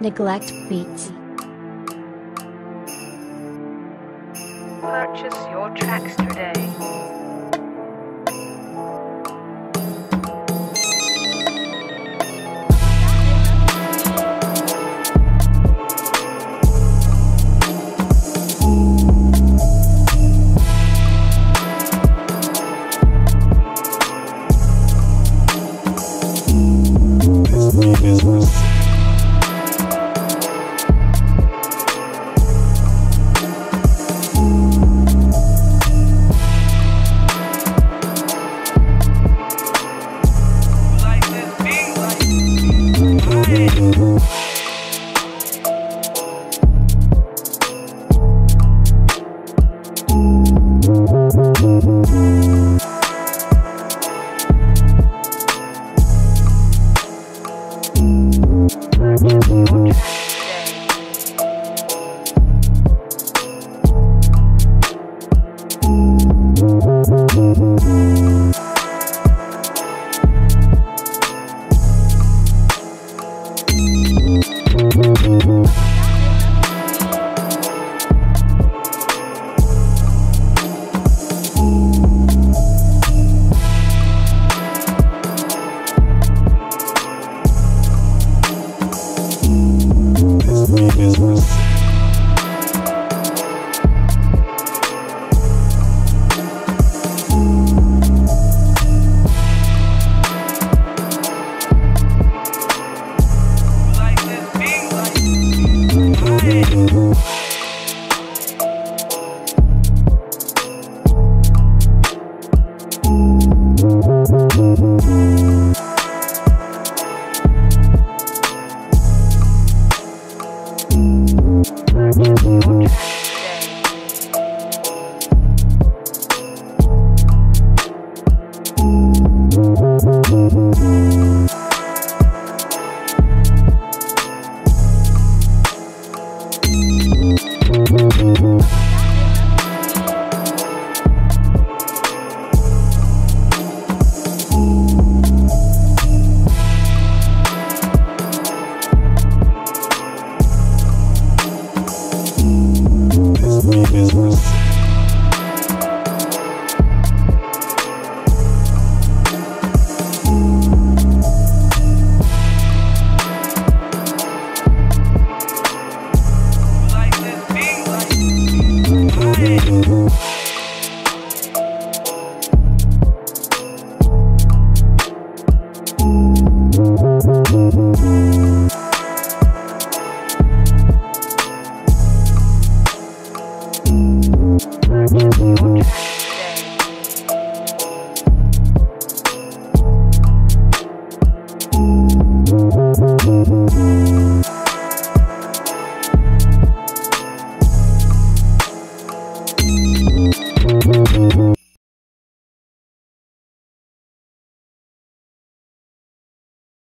Nyglekt Beatz. Purchase your tracks today. Business.